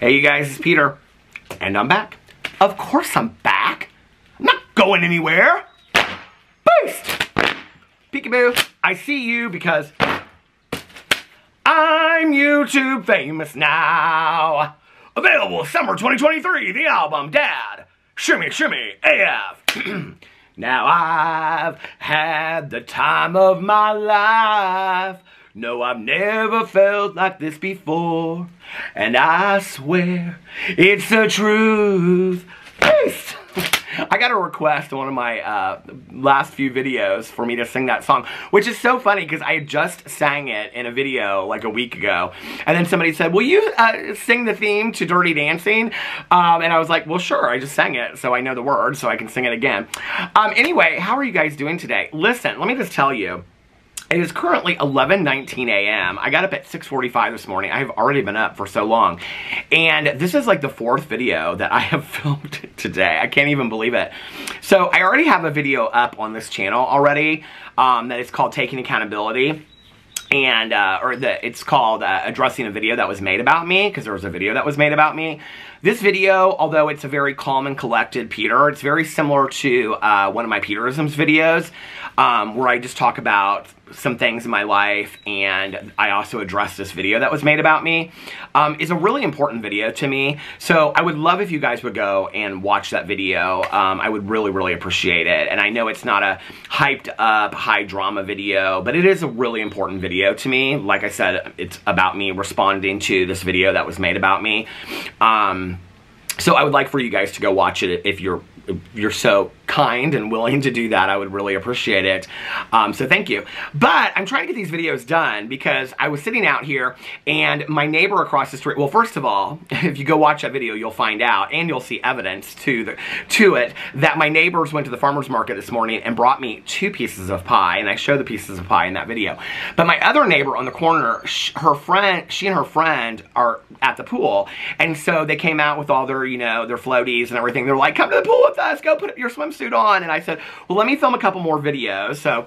Hey you guys, it's Peter, and I'm back. Of course I'm back. I'm not going anywhere. Boost! Peekaboo, I see you because I'm YouTube famous now. Available summer 2023, the album Dad, Shimmy Shimmy AF. Now I've had the time of my life. No, I've never felt like this before, and I swear it's the truth. Peace. I got a request in one of my last few videos for me to sing that song, which is so funny because I just sang it in a video like a week ago, and then somebody said, will you sing the theme to Dirty Dancing? And I was like, well, sure, I just sang it, so I know the words, so I can sing it again. Anyway, how are you guys doing today? Listen, let me just tell you, it is currently 11:19 a.m. I got up at 6:45 this morning. I have already been up for so long. And this is like the fourth video that I have filmed today. I can't even believe it. So I already have a video up on this channel already that is called Taking Accountability. And, it's called Addressing a Video That Was Made About Me, because there was a video that was made about me. This video, although it's a very calm and collected Peter, it's very similar to one of my Peterisms videos, where I just talk about some things in my life, and I also address this video that was made about me. It's a really important video to me, so I would love if you guys would go and watch that video. I would really, really appreciate it, and I know it's not a hyped up, high drama video, but it is a really important video to me. Like I said, it's about me responding to this video that was made about me. So I would like for you guys to go watch it if you're so kind and willing to do that. I would really appreciate it. So thank you. But I'm trying to get these videos done because I was sitting out here and my neighbor across the street, well, first of all, if you go watch that video, you'll find out and you'll see evidence to it that my neighbors went to the farmer's market this morning and brought me two pieces of pie, and I show the pieces of pie in that video. But my other neighbor on the corner, she and her friend are at the pool, and so they came out with all their, you know, their floaties and everything. They're like, come to the pool with us, go put your swimsuit on. And I said, well, let me film a couple more videos. So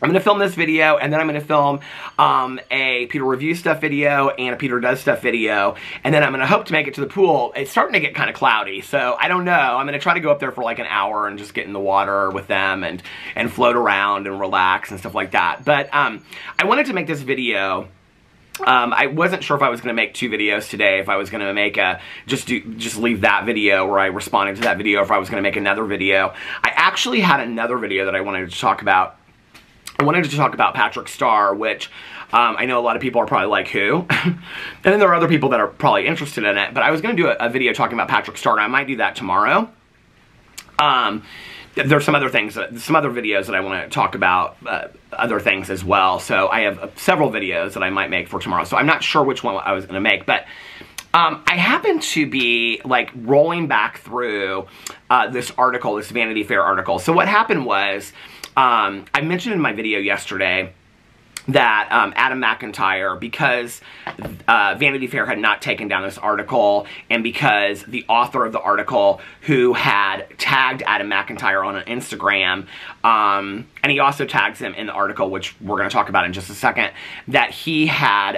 I'm going to film this video, and then I'm going to film a Peter Review Stuff video and a Peter Does Stuff video, and then I'm going to hope to make it to the pool. It's starting to get kind of cloudy, so I don't know. I'm going to try to go up there for like an hour and just get in the water with them and float around and relax and stuff like that. But I wanted to make this video. I wasn't sure if I was going to make two videos today, if I was going to make a, just leave that video where I responded to that video, if I was going to make another video. I actually had another video that I wanted to talk about. I wanted to talk about Patrick Starr, which I know a lot of people are probably like, who? And then there are other people that are probably interested in it, but I was going to do a video talking about Patrick Starr, and I might do that tomorrow. There's some other things, some other videos that I want to talk about, other things as well. So I have several videos that I might make for tomorrow. So I'm not sure which one I was going to make, but I happen to be like rolling back through this article, this Vanity Fair article. So what happened was, I mentioned in my video yesterday that Adam McIntyre, because Vanity Fair had not taken down this article, and because the author of the article, who had tagged Adam McIntyre on Instagram, and he also tags him in the article, which we're going to talk about in just a second, that he had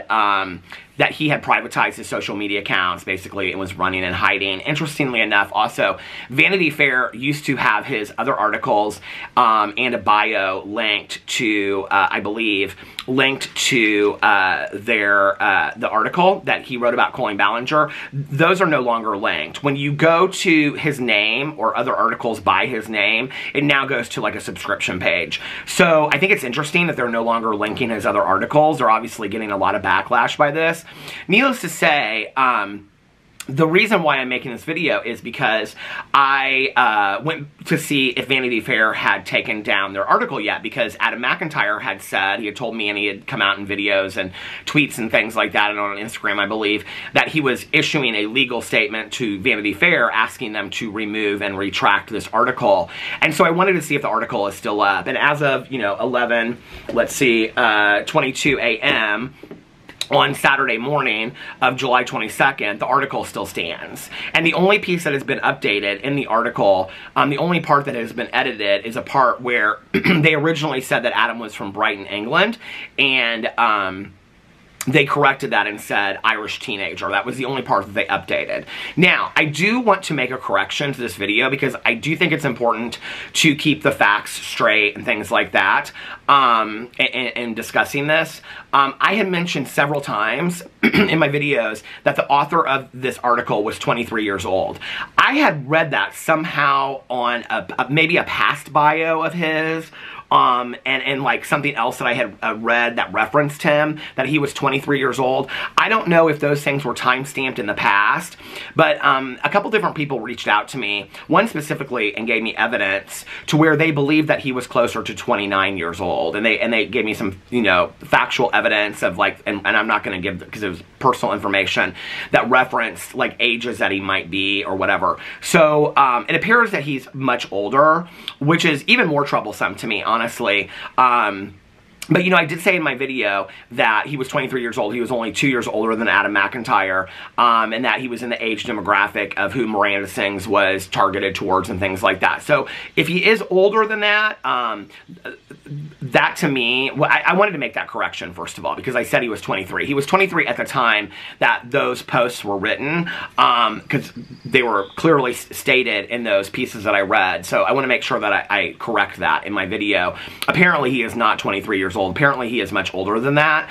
privatized his social media accounts, basically, and was running and hiding. Interestingly enough, also, Vanity Fair used to have his other articles and a bio linked to, I believe, linked to the article that he wrote about Colleen Ballinger. Those are no longer linked. When you go to his name or other articles by his name, it now goes to like a subscription page. So I think it's interesting that they're no longer linking his other articles. They're obviously getting a lot of backlash by this. Needless to say, the reason why I'm making this video is because I went to see if Vanity Fair had taken down their article yet, because Adam McIntyre had said, he had told me, and he had come out in videos and tweets and things like that, and on Instagram, I believe, that he was issuing a legal statement to Vanity Fair asking them to remove and retract this article. And so I wanted to see if the article is still up. And as of, you know, 22 a.m., on Saturday morning of July 22nd, the article still stands. And the only piece that has been updated in the article, the only part that has been edited is a part where they originally said that Adam was from Brighton, England, and they corrected that and said Irish teenager. That was the only part that they updated. Now, I do want to make a correction to this video because I do think it's important to keep the facts straight and things like that in discussing this. I had mentioned several times in my videos that the author of this article was 23 years old. I had read that somehow on maybe a past bio of his, and like something else that I had read that referenced him, that he was 23 years old. I don't know if those things were time-stamped in the past, but a couple different people reached out to me, one specifically, and gave me evidence to where they believed that he was closer to 29 years old, and they gave me some, you know, factual evidence of like, and I'm not going to give, because it was personal information, that referenced like ages that he might be or whatever. So it appears that he's much older, which is even more troublesome to me, honestly. But, you know, I did say in my video that he was 23 years old. He was only 2 years older than Adam McIntyre, and that he was in the age demographic of who Miranda Sings was targeted towards and things like that. So if he is older than that, that to me, well, I wanted to make that correction, first of all, because I said he was 23. He was 23 at the time that those posts were written, because they were clearly stated in those pieces that I read. So I want to make sure that I correct that in my video. Apparently, he is not 23 years old. Apparently, he is much older than that.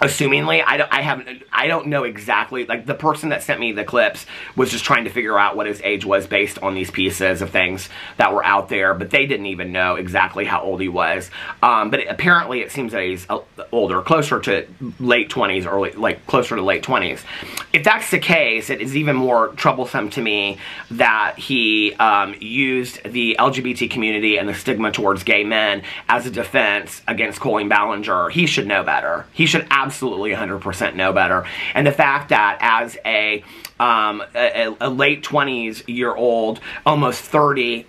Assumingly, I don't know exactly. Like, the person that sent me the clips was just trying to figure out what his age was based on these pieces of things that were out there, but they didn't even know exactly how old he was. But apparently, it seems that he's older, closer to late 20s, or like closer to late 20s. If that's the case, it is even more troublesome to me that he used the LGBT community and the stigma towards gay men as a defense against Colleen Ballinger. He should know better. He should absolutely 100% know better. And the fact that as a late 20s year old, almost 30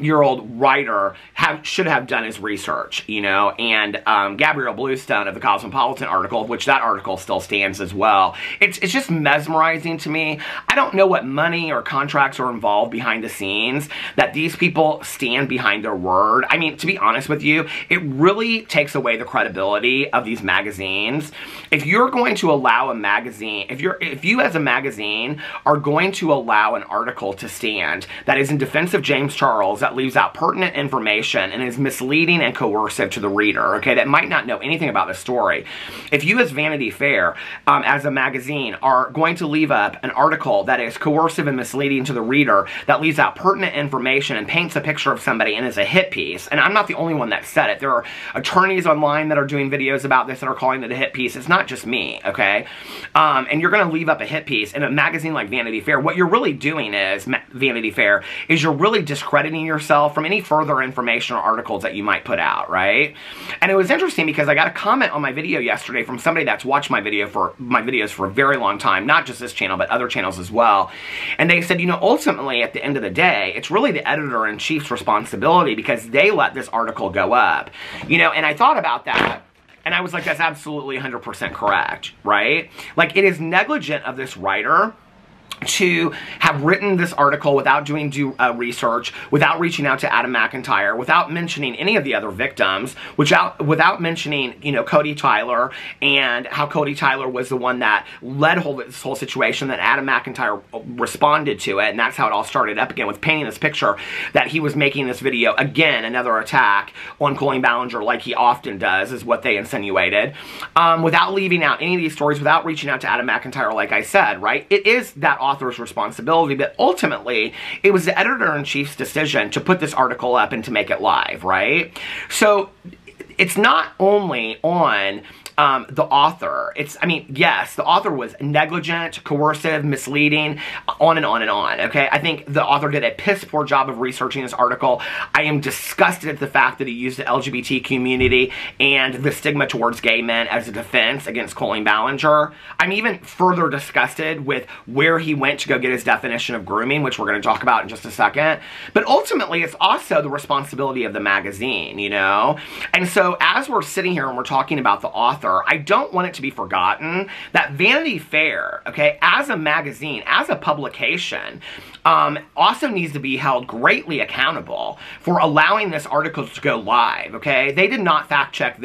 year old writer should have done his research, you know, and Gabrielle Bluestone of the Cosmopolitan article, which that article still stands as well. It's just mesmerizing to me. I don't know what money or contracts are involved behind the scenes that these people stand behind their word. I mean, to be honest with you, it really takes away the credibility of these magazines. If you're going to allow a magazine, if you as a magazine are going to allow an article to stand that is in defense of James Charles, that leaves out pertinent information and is misleading and coercive to the reader, okay, that might not know anything about the story. If you as Vanity Fair, as a magazine, are going to leave up an article that is coercive and misleading to the reader, that leaves out pertinent information and paints a picture of somebody and is a hit piece, and I'm not the only one that said it. There are attorneys online that are doing videos about this and are calling it a hit piece. It's not just me, okay? And you're going to leave up a hit piece in a magazine like Vanity Fair. What you're really doing is, Vanity Fair, is you're really discrediting yourself from any further information or articles that you might put out, right? And it was interesting because I got a comment on my video yesterday from somebody that's watched my videos for a very long time, not just this channel, but other channels as well. And they said, you know, ultimately, at the end of the day, it's really the editor-in-chief's responsibility because they let this article go up. You know, and I thought about that. And I was like, that's absolutely 100% correct, right? Like, it is negligent of this writer to have written this article without doing research, without reaching out to Adam McIntyre, without mentioning any of the other victims, without mentioning, you know, Cody Tyler and how Cody Tyler was the one that led this whole situation, that Adam McIntyre responded to it, and that's how it all started up again, with painting this picture that he was making this video, again, another attack on Colleen Ballinger like he often does, is what they insinuated, without leaving out any of these stories, without reaching out to Adam McIntyre, like I said, right? It is that author's responsibility, but ultimately it was the editor-in-chief's decision to put this article up and to make it live, right? So it's not only on the author. I mean, yes, the author was negligent, coercive, misleading, on and on and on, okay? I think the author did a piss-poor job of researching this article. I am disgusted at the fact that he used the LGBT community and the stigma towards gay men as a defense against Colleen Ballinger. I'm even further disgusted with where he went to go get his definition of grooming, which we're going to talk about in just a second. But ultimately, it's also the responsibility of the magazine, you know? And so, as we're sitting here and we're talking about the author, author, I don't want it to be forgotten that Vanity Fair, okay, as a magazine, as a publication, also needs to be held greatly accountable for allowing this article to go live, okay? They did not fact check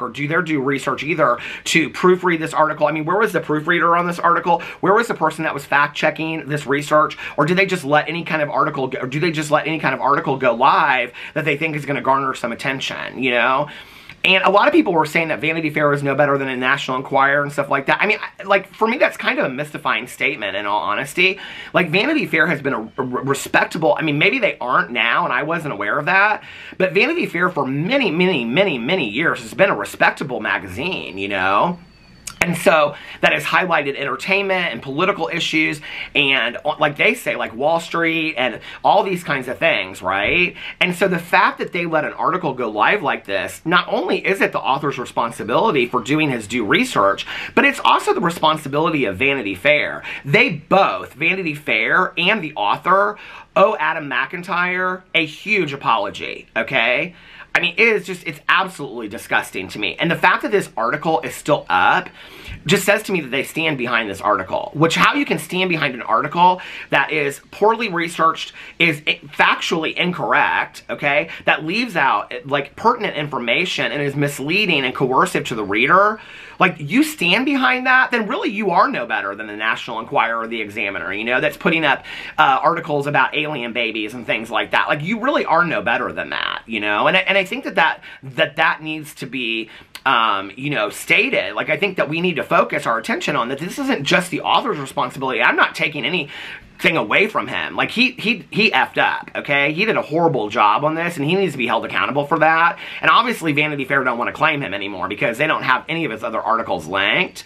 or do their due research either to proofread this article. I mean, where was the proofreader on this article? Where was the person that was fact checking this research? Or do they just let any kind of article, or do they just let any kind of article go live that they think is going to garner some attention, you know? And a lot of people were saying that Vanity Fair is no better than a National Enquirer and stuff like that. I mean, like, for me, that's kind of a mystifying statement, in all honesty. Like, Vanity Fair has been a respectable, I mean, maybe they aren't now, and I wasn't aware of that, but Vanity Fair for many, many, many, many years has been a respectable magazine, you know? And so that has highlighted entertainment and political issues and, like they say, like Wall Street and all these kinds of things, right? And so the fact that they let an article go live like this, not only is it the author's responsibility for doing his due research, but it's also the responsibility of Vanity Fair. They both, Vanity Fair and the author, owe Adam McIntyre a huge apology, okay? I mean, it is just, it's absolutely disgusting to me. And the fact that this article is still up just says to me that they stand behind this article. Which, how you can stand behind an article that is poorly researched, is factually incorrect, okay? That leaves out, like, pertinent information and is misleading and coercive to the reader. Like, you stand behind that, then really you are no better than the National Enquirer or the Examiner, you know, that's putting up articles about alien babies and things like that. Like, you really are no better than that, you know? And I think that needs to be, you know, stated. Like, I think that we need to focus our attention on that. This isn't just the author's responsibility. I'm not taking anything away from him. Like, he effed up, okay? He did a horrible job on this, and he needs to be held accountable for that. And obviously, Vanity Fair don't want to claim him anymore because they don't have any of his other articles linked.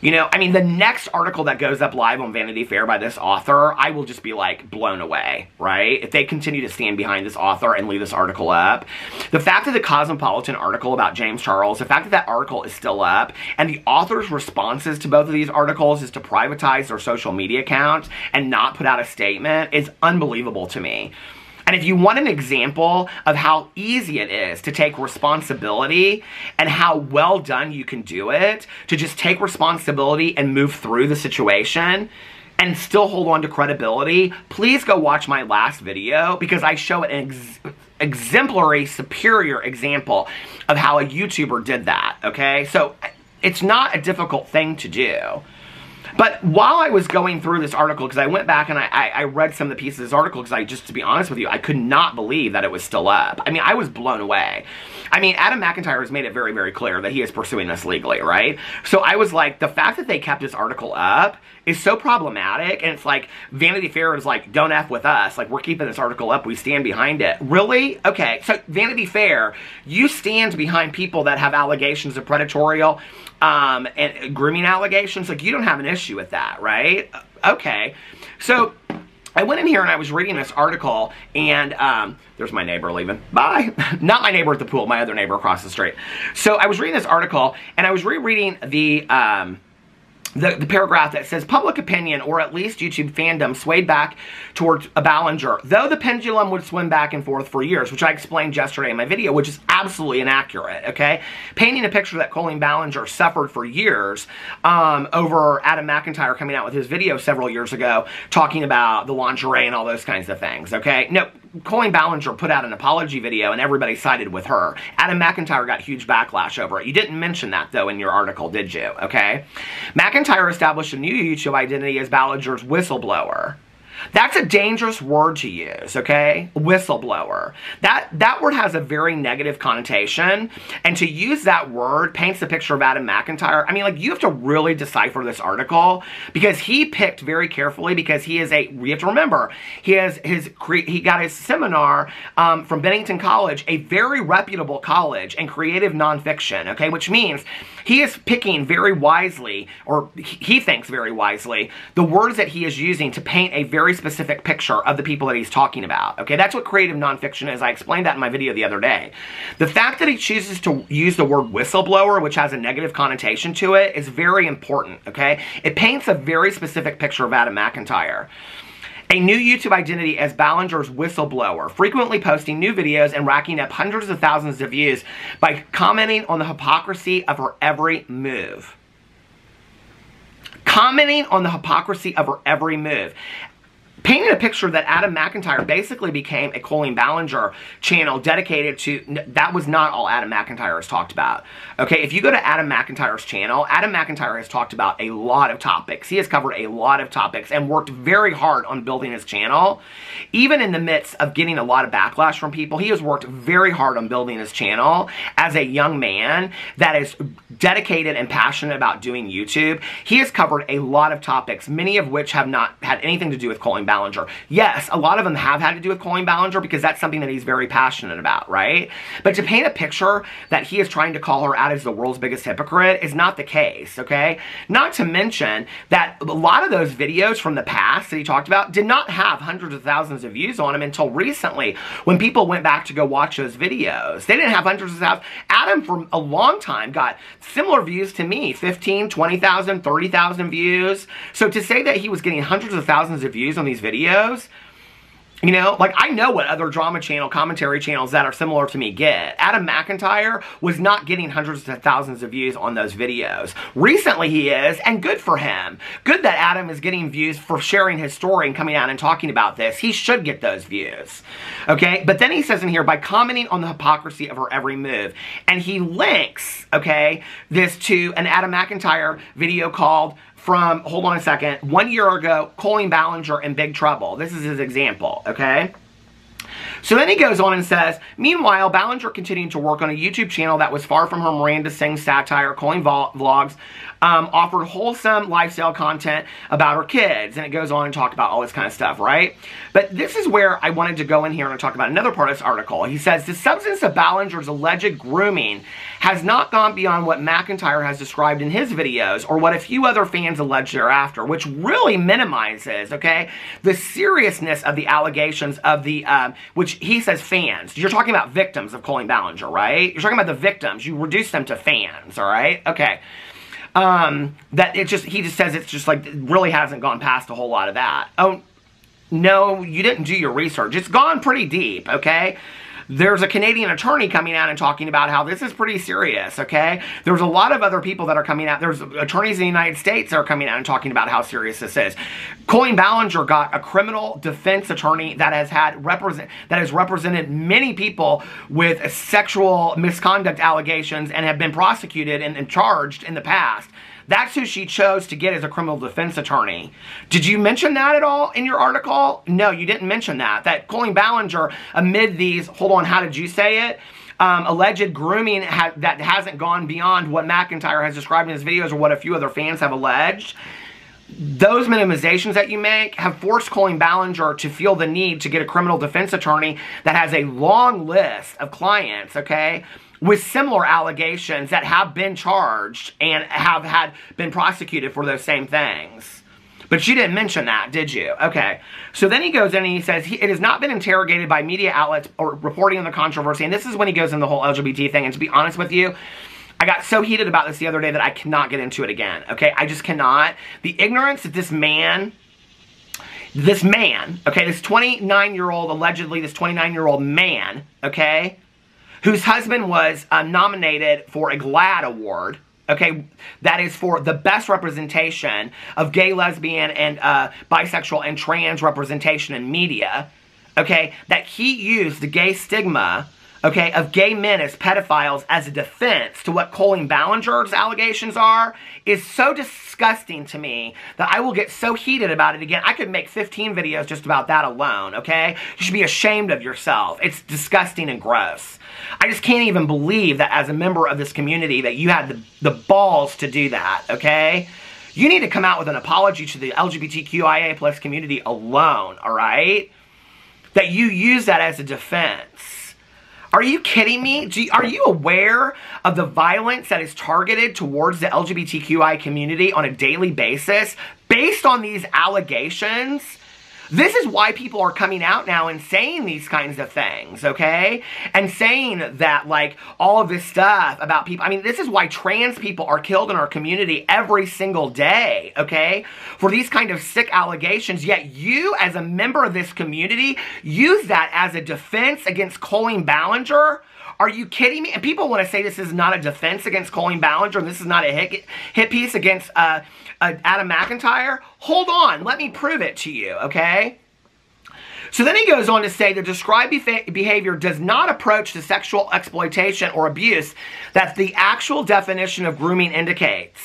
You know, I mean, the next article that goes up live on Vanity Fair by this author, I will just be, like, blown away, right? If they continue to stand behind this author and leave this article up. The fact that the Cosmopolitan article about James Charles, the fact that that article is still up, and the author's responses to both of these articles is to privatize their social media accounts and not put out a statement is unbelievable to me. And if you want an example of how easy it is to take responsibility and how well done you can do it, to just take responsibility and move through the situation and still hold on to credibility, please go watch my last video because I show an exemplary, superior example of how a YouTuber did that, okay? So it's not a difficult thing to do. But while I was going through this article, because I went back and I read some of the pieces of this article, because I just, to be honest with you, I could not believe that it was still up. I mean, I was blown away. I mean, Adam McIntyre has made it very, very clear that he is pursuing this legally, right? So I was like, the fact that they kept this article up is so problematic, and it's like, Vanity Fair is like, don't F with us. Like, we're keeping this article up. We stand behind it. Really? Okay. So, Vanity Fair, you stand behind people that have allegations of predatorial and grooming allegations. Like, you don't have an issue with that, right? Okay. So, I went in here and I was reading this article, and there's my neighbor leaving. Bye. Not my neighbor at the pool, my other neighbor across the street. So, I was reading this article, and I was rereading the paragraph that says, public opinion, or at least YouTube fandom, swayed back towards Ballinger, though the pendulum would swim back and forth for years, which I explained yesterday in my video, which is absolutely inaccurate, okay? Painting a picture that Colleen Ballinger suffered for years over Adam McIntyre coming out with his video several years ago talking about the lingerie and all those kinds of things, okay? No, Colleen Ballinger put out an apology video and everybody sided with her. Adam McIntyre got huge backlash over it. You didn't mention that, though, in your article, did you? Okay? McIntyre established a new YouTube identity as Ballinger's whistleblower. That's a dangerous word to use, okay? Whistleblower. That word has a very negative connotation, and to use that word paints the picture of Adam McIntyre. I mean, like, you have to really decipher this article because he picked very carefully because he is a, we have to remember, he got his seminar from Bennington College, a very reputable college in creative nonfiction, okay? Which means he is picking very wisely, or he thinks very wisely, the words that he is using to paint a very specific picture of the people that he's talking about, okay? That's what creative nonfiction is. I explained that in my video the other day. The fact that he chooses to use the word whistleblower, which has a negative connotation to it, is very important, okay? It paints a very specific picture of Adam McIntyre. A new YouTube identity as Ballinger's whistleblower, frequently posting new videos and racking up hundreds of thousands of views by commenting on the hypocrisy of her every move. Commenting on the hypocrisy of her every move. Painted a picture that Adam McIntyre basically became a Colleen Ballinger channel dedicated to, that was not all Adam McIntyre has talked about. Okay, if you go to Adam McIntyre's channel, Adam McIntyre has talked about a lot of topics. He has covered a lot of topics and worked very hard on building his channel. Even in the midst of getting a lot of backlash from people, he has worked very hard on building his channel as a young man that is dedicated and passionate about doing YouTube. He has covered a lot of topics, many of which have not had anything to do with Colleen Ballinger. Yes, a lot of them have had to do with Colleen Ballinger because that's something that he's very passionate about, right? But to paint a picture that he is trying to call her out as the world's biggest hypocrite is not the case, okay? Not to mention that a lot of those videos from the past that he talked about did not have hundreds of thousands of views on them until recently when people went back to go watch those videos. They didn't have hundreds of thousands. Adam, for a long time, got similar views to me, 15, 20,000, 30,000 views. So to say that he was getting hundreds of thousands of views on these videos, you know, like I know what other drama channel, commentary channels that are similar to me get. Adam McIntyre was not getting hundreds of thousands of views on those videos. Recently he is, and good for him. Good that Adam is getting views for sharing his story and coming out and talking about this. He should get those views. Okay, but then he says in here, by commenting on the hypocrisy of her every move. And he links, okay, this to an Adam McIntyre video called, from, hold on a second, 1 year ago, Colleen Ballinger in big trouble. This is his example, okay? So then he goes on and says, meanwhile, Ballinger continued to work on a YouTube channel that was far from her Miranda Sings satire, Colleen Vlogs, offered wholesome lifestyle content about her kids. And it goes on and talk about all this kind of stuff, right? But this is where I wanted to go in here and talk about another part of this article. He says, the substance of Ballinger's alleged grooming has not gone beyond what McIntyre has described in his videos or what a few other fans allege thereafter, which really minimizes, okay, the seriousness of the allegations of the, which he says fans. You're talking about victims of Colleen Ballinger, right? You're talking about the victims. You reduce them to fans, all right? Okay. That it just, he just says it's just like, it really hasn't gone past a whole lot of that. Oh, no, you didn't do your research. It's gone pretty deep, okay? There's a Canadian attorney coming out and talking about how this is pretty serious, okay? There's a lot of other people that are coming out. There's attorneys in the United States that are coming out and talking about how serious this is. Colleen Ballinger got a criminal defense attorney that has had represented many people with sexual misconduct allegations and have been prosecuted and charged in the past. That's who she chose to get as a criminal defense attorney. Did you mention that at all in your article? No, you didn't mention that. That Colleen Ballinger, amid these, hold on, how did you say it? Alleged grooming that hasn't gone beyond what McIntyre has described in his videos or what a few other fans have alleged. Those minimizations that you make have forced Colleen Ballinger to feel the need to get a criminal defense attorney that has a long list of clients, okay, with similar allegations that have been charged and have had been prosecuted for those same things. But you didn't mention that, did you? Okay. So then he goes in and he says, it has not been interrogated by media outlets or reporting on the controversy. And this is when he goes in the whole LGBT thing. And to be honest with you, I got so heated about this the other day that I cannot get into it again. Okay? I just cannot. The ignorance that this man, okay, this 29-year-old, allegedly this 29-year-old man, okay, whose husband was nominated for a GLAAD award, okay, that is for the best representation of gay, lesbian, and bisexual and trans representation in media, okay, that he used the gay stigma, okay, of gay men as pedophiles as a defense to what Colleen Ballinger's allegations are, is so disgusting to me that I will get so heated about it again. I could make 15 videos just about that alone, okay? You should be ashamed of yourself. It's disgusting and gross. I just can't even believe that as a member of this community that you had the balls to do that, okay? You need to come out with an apology to the LGBTQIA+ community alone, all right? That you use that as a defense. Are you kidding me? Are you aware of the violence that is targeted towards the LGBTQI community on a daily basis based on these allegations? This is why people are coming out now and saying these kinds of things, okay? And saying that, like, all of this stuff about people. I mean, this is why trans people are killed in our community every single day, okay? For these kind of sick allegations. Yet you, as a member of this community, use that as a defense against Colleen Ballinger? Are you kidding me? And people want to say this is not a defense against Colleen Ballinger, and this is not a hit piece against Adam McIntyre. Hold on. Let me prove it to you, okay? So then he goes on to say, the described behavior does not approach the sexual exploitation or abuse that the actual definition of grooming indicates.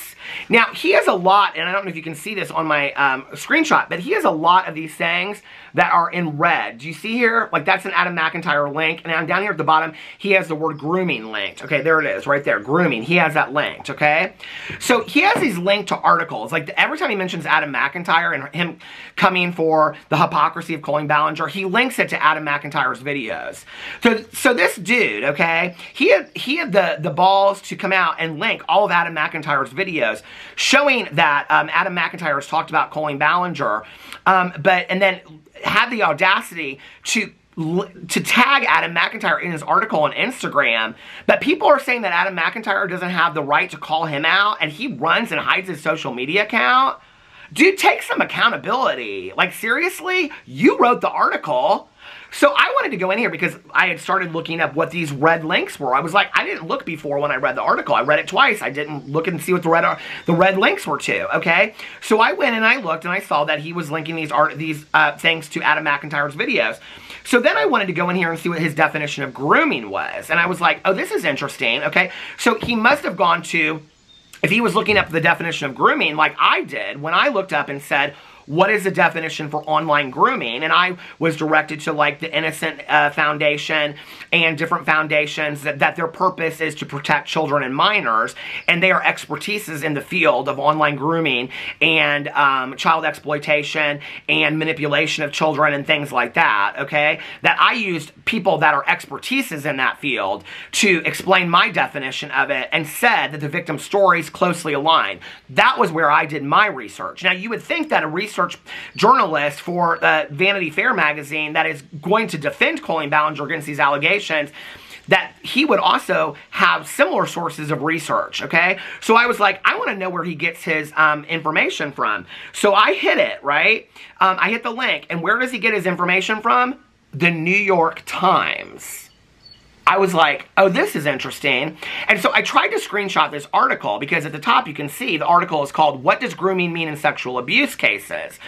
Now, he has a lot, and I don't know if you can see this on my screenshot, but he has a lot of these things that are in red. Do you see here? Like, that's an Adam McIntyre link, and I'm down here at the bottom, he has the word grooming linked. Okay, there it is, right there, grooming. He has that linked, okay? So he has these linked to articles. Like, every time he mentions Adam McIntyre and him coming for the hypocrisy of Colleen Ballinger, he links it to Adam McIntyre's videos. So this dude, okay, he had the balls to come out and link all of Adam McIntyre's videos, showing that Adam McIntyre has talked about Colleen Ballinger, and then had the audacity to tag Adam McIntyre in his article on Instagram. But people are saying that Adam McIntyre doesn't have the right to call him out, and he runs and hides his social media account. Dude, take some accountability. Like, seriously? You wrote the article. So I wanted to go in here because I had started looking up what these red links were. I was like, I didn't look before when I read the article. I read it twice. I didn't look and see what the red links were to, okay? So I went and I looked and I saw that he was linking these things to Adam McIntyre's videos. So then I wanted to go in here and see what his definition of grooming was. And I was like, oh, this is interesting, okay? So he must have gone to, if he was looking up the definition of grooming like I did, when I looked up and said, what is the definition for online grooming? And I was directed to, like, the Innocent Foundation and different foundations that their purpose is to protect children and minors, and they are expertises in the field of online grooming and child exploitation and manipulation of children and things like that, okay? That I used people that are expertises in that field to explain my definition of it, and said that the victim stories closely align. That was where I did my research. Now, you would think that a research journalist for Vanity Fair magazine that is going to defend Colleen Ballinger against these allegations, that he would also have similar sources of research, okay? So I was like, I want to know where he gets his information from. So I hit it, right? I hit the link, and where does he get his information from? The New York Times. I was like, oh, this is interesting. And so I tried to screenshot this article because at the top you can see the article is called What Does Grooming Mean in Sexual Abuse Cases?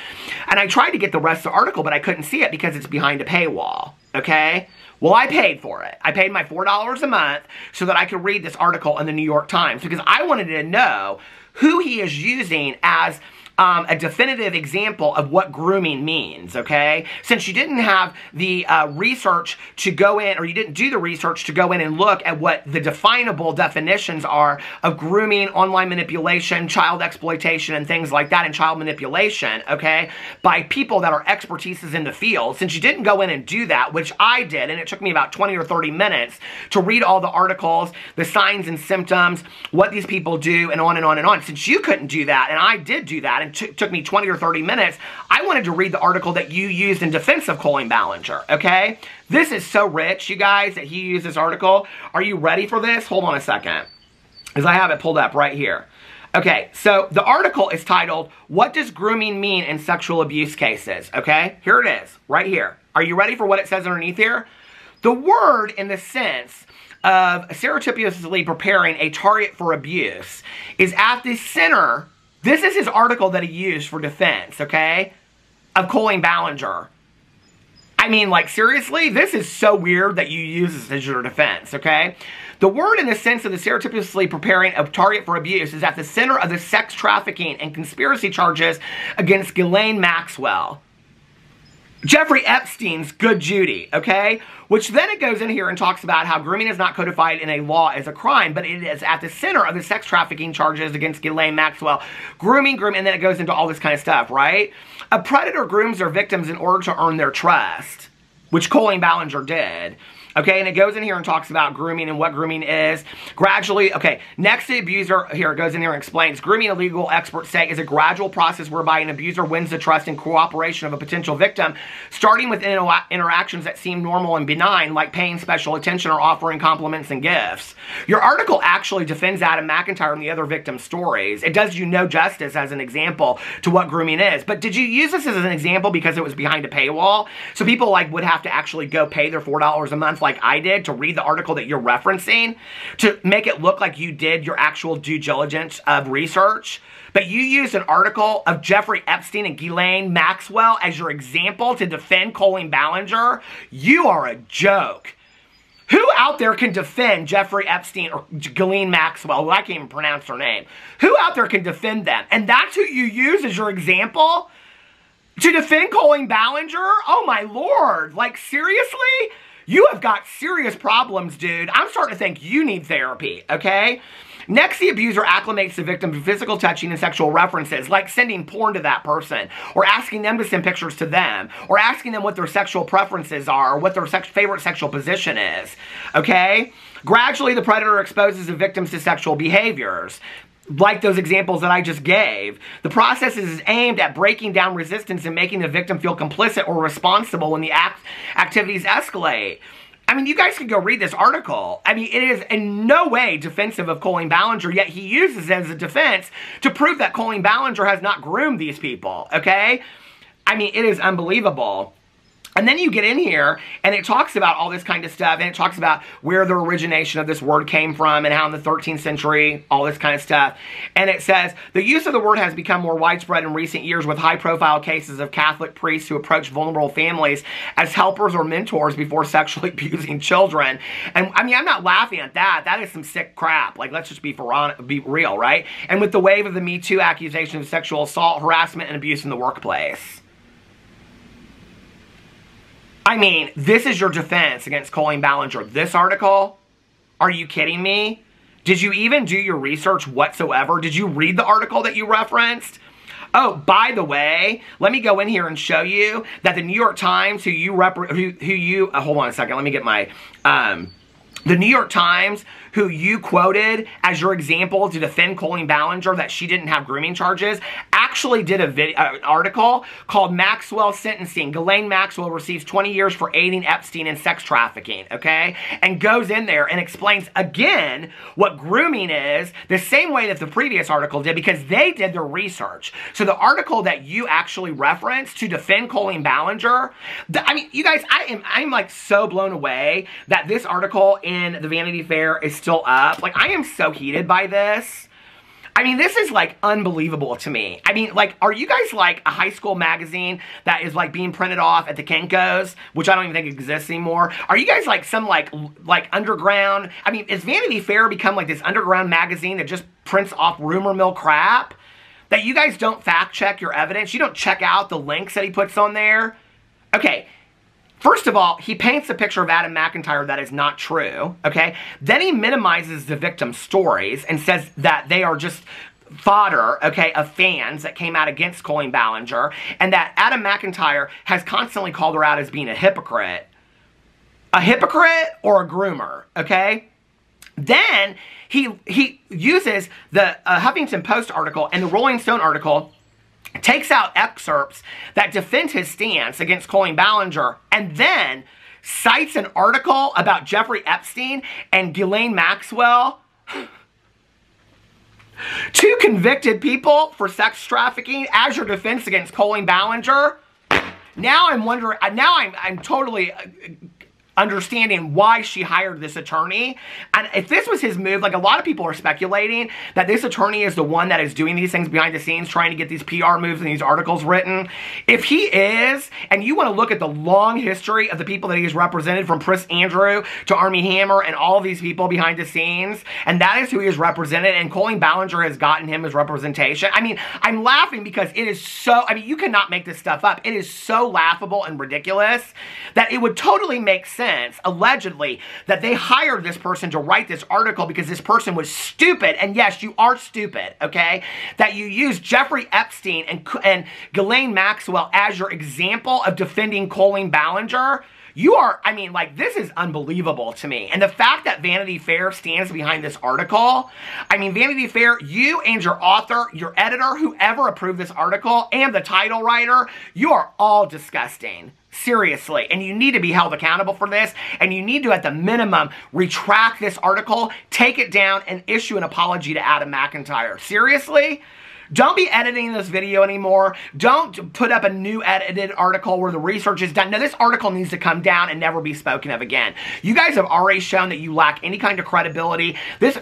And I tried to get the rest of the article, but I couldn't see it because it's behind a paywall, okay? Well, I paid for it. I paid my $4 a month so that I could read this article in the New York Times because I wanted to know who he is using as a definitive example of what grooming means, okay? Since you didn't have the research to go in, or you didn't do the research to go in and look at what the definable definitions are of grooming, online manipulation, child exploitation, and things like that, and child manipulation, okay, by people that are expertises in the field. Since you didn't go in and do that, which I did, and it took me about 20 or 30 minutes to read all the articles, the signs and symptoms, what these people do, and on and on and on. Since you couldn't do that, and I did do that, took me 20 or 30 minutes, I wanted to read the article that you used in defense of Colleen Ballinger, okay? This is so rich, you guys, that he used this article. Are you ready for this? Hold on a second, because I have it pulled up right here. Okay, so the article is titled, What Does Grooming Mean in Sexual Abuse Cases? Okay, here it is, right here. Are you ready for what it says underneath here? The word in the sense of surreptitiously preparing a target for abuse is at the center. This is his article that he used for defense, okay, of Colleen Ballinger. I mean, like, seriously? This is so weird that you use this as your defense, okay? The word in the sense of the surreptitiously preparing a target for abuse is at the center of the sex trafficking and conspiracy charges against Ghislaine Maxwell, Jeffrey Epstein's Good Judy, okay? Which then it goes in here and talks about how grooming is not codified in a law as a crime, but it is at the center of the sex trafficking charges against Ghislaine Maxwell. Grooming, and then it goes into all this kind of stuff, right? A predator grooms their victims in order to earn their trust, which Colleen Ballinger did. Okay, and it goes in here and talks about grooming and what grooming is. Gradually, okay, next the abuser, here it goes in here and explains. Grooming, legal experts say, is a gradual process whereby an abuser wins the trust and cooperation of a potential victim, starting with interactions that seem normal and benign, like paying special attention or offering compliments and gifts. Your article actually defends Adam McIntyre and the other victim stories. It does you no justice as an example to what grooming is. But did you use this as an example because it was behind a paywall? So people like would have to actually go pay their $4 a month like I did to read the article that you're referencing to make it look like you did your actual due diligence of research. But you used an article of Jeffrey Epstein and Ghislaine Maxwell as your example to defend Colleen Ballinger? You are a joke. Who out there can defend Jeffrey Epstein or Ghislaine Maxwell, who I can't even pronounce her name? Who out there can defend them? And that's who you use as your example? To defend Colleen Ballinger? Oh my lord, like seriously? You have got serious problems, dude. I'm starting to think you need therapy, okay? Next, the abuser acclimates the victim to physical touching and sexual references, like sending porn to that person, or asking them to send pictures to them, or asking them what their sexual preferences are, or what their favorite sexual position is, okay? Gradually, the predator exposes the victims to sexual behaviors, like those examples that I just gave. The process is aimed at breaking down resistance and making the victim feel complicit or responsible when the activities escalate. I mean, you guys can go read this article. I mean, it is in no way defensive of Colleen Ballinger, yet he uses it as a defense to prove that Colleen Ballinger has not groomed these people, okay? I mean, it is unbelievable. And then you get in here, and it talks about all this kind of stuff, and it talks about where the origination of this word came from, and how in the 13th century, all this kind of stuff. And it says, the use of the word has become more widespread in recent years with high-profile cases of Catholic priests who approach vulnerable families as helpers or mentors before sexually abusing children. And, I mean, I'm not laughing at that. That is some sick crap. Like, let's just be real, right? And with the wave of the Me Too accusations of sexual assault, harassment, and abuse in the workplace. I mean, this is your defense against Colleen Ballinger. This article? Are you kidding me? Did you even do your research whatsoever? Did you read the article that you referenced? Oh, by the way, let me go in here and show you that the New York Times, hold on a second, let me get my, the New York Times, who you quoted as your example to defend Colleen Ballinger that she didn't have grooming charges, actually did a video, an article called Maxwell Sentencing. Ghislaine Maxwell receives 20 years for aiding Epstein in sex trafficking, okay? And goes in there and explains again what grooming is the same way that the previous article did because they did their research. So the article that you actually referenced to defend Colleen Ballinger, I mean, you guys, I'm like so blown away that this article in the Vanity Fair is still up. Like, I am so heated by this. I mean, this is, like, unbelievable to me. I mean, like, are you guys, like, a high school magazine that is, like, being printed off at the Kinko's, which I don't even think exists anymore? Are you guys, like, some, like underground? I mean, is Vanity Fair become, like, this underground magazine that just prints off rumor mill crap? That you guys don't fact-check your evidence? You don't check out the links that he puts on there? Okay. First of all, he paints a picture of Adam McIntyre that is not true, okay? Then he minimizes the victim's stories and says that they are just fodder, okay, of fans that came out against Colleen Ballinger, and that Adam McIntyre has constantly called her out as being a hypocrite. A hypocrite or a groomer, okay? Then he uses the Huffington Post article and the Rolling Stone article, takes out excerpts that defend his stance against Colleen Ballinger, and then cites an article about Jeffrey Epstein and Ghislaine Maxwell, two convicted people for sex trafficking, as your defense against Colleen Ballinger. Now I'm wondering, now I'm totally understanding why she hired this attorney. And if this was his move, like a lot of people are speculating that this attorney is the one that is doing these things behind the scenes, trying to get these PR moves and these articles written. If he is, and you want to look at the long history of the people that he's represented, from Prince Andrew to Armie Hammer and all these people behind the scenes, and that is who he is represented, and Colleen Ballinger has gotten him his representation. I mean, I'm laughing because it is so, I mean, you cannot make this stuff up. It is so laughable and ridiculous that it would totally make sense, allegedly, that they hired this person to write this article because this person was stupid, and yes, you are stupid, okay? That you used Jeffrey Epstein and Ghislaine Maxwell as your example of defending Colleen Ballinger. You are, I mean, like, this is unbelievable to me. And the fact that Vanity Fair stands behind this article, I mean, Vanity Fair, you and your author, your editor, whoever approved this article, and the title writer, you are all disgusting. Seriously. And you need to be held accountable for this. And you need to, at the minimum, retract this article, take it down, and issue an apology to Adam McIntyre. Seriously? Don't be editing this video anymore. Don't put up a new edited article where the research is done. No, this article needs to come down and never be spoken of again. You guys have already shown that you lack any kind of credibility.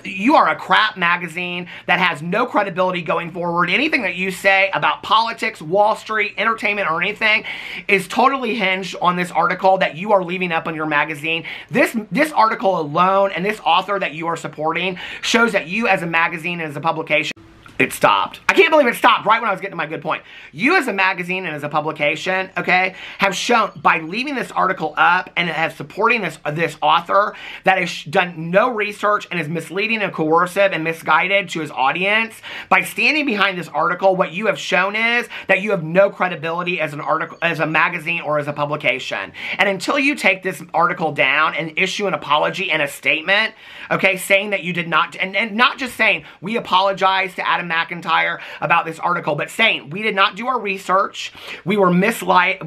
You are a crap magazine that has no credibility going forward. Anything that you say about politics, Wall Street, entertainment, or anything is totally hinged on this article that you are leaving up on your magazine. This article alone and this author that you are supporting shows that you as a magazine and as a publication. It stopped. I can't believe it stopped right when I was getting to my good point. You as a magazine and as a publication, okay, have shown by leaving this article up and have supporting this author that has done no research and is misleading and coercive and misguided to his audience. By standing behind this article, what you have shown is that you have no credibility as an article, as a magazine or as a publication. And until you take this article down and issue an apology and a statement, okay, saying that you did not, and not just saying, we apologize to Adam McIntyre about this article, but saying we did not do our research, we were misled,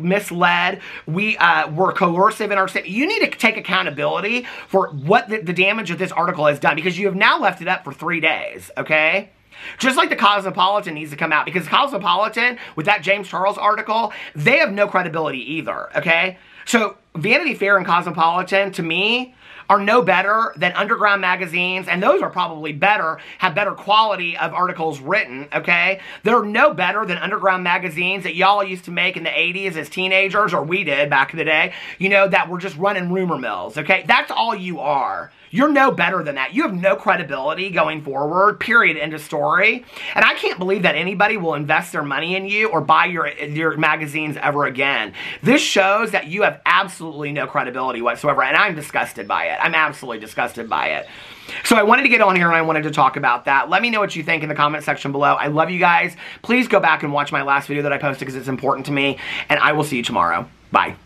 we were coercive in our statement. You need to take accountability for what the damage of this article has done, because you have now left it up for 3 days, okay? Just like the Cosmopolitan needs to come out, because Cosmopolitan, with that James Charles article, they have no credibility either, okay? So Vanity Fair and Cosmopolitan, to me, are no better than underground magazines, and those are probably better, have better quality of articles written, okay? They're no better than underground magazines that y'all used to make in the 80s as teenagers, or we did back in the day, you know, that were just running rumor mills, okay? That's all you are. You're no better than that. You have no credibility going forward, period, end of story. And I can't believe that anybody will invest their money in you or buy your magazines ever again. This shows that you have absolutely no credibility whatsoever, and I'm disgusted by it. I'm absolutely disgusted by it. So I wanted to get on here and I wanted to talk about that. Let me know what you think in the comment section below. I love you guys. Please go back and watch my last video that I posted because it's important to me, and I will see you tomorrow. Bye.